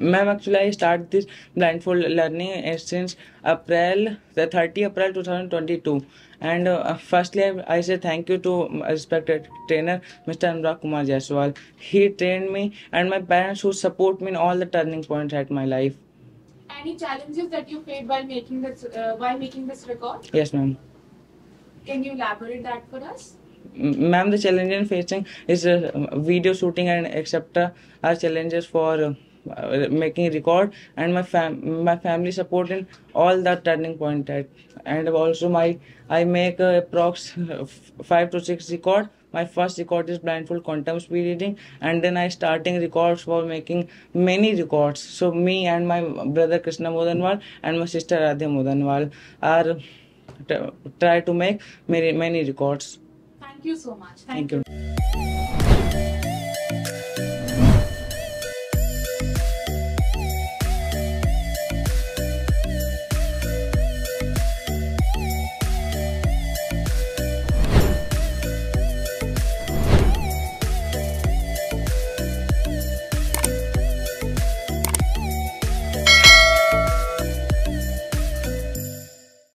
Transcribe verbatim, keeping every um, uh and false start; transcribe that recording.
Ma'am, actually I start this blindfold learning since April, the thirtieth April two thousand twenty-two. And uh, firstly, I, I say thank you to my respected trainer, Mister Anuraag Kumar Jaiswal. He trained me and my parents who support me in all the turning points at my life. Any challenges that you faced while making this uh, while making this record? Yes, ma'am. Can you elaborate that for us? Ma'am, the challenges facing is uh, video shooting and et cetera are challenges for Uh, Uh, making record, and my fam my family support in all the turning point at, and also my I make uh, approx five to six record. My first record is blindfold quantum speed reading, and then I starting records for making many records. So me and my brother Krishna Modanwal and my sister Radhya Modanwal are try to make many many records. Thank you so much. Thank, Thank you. you.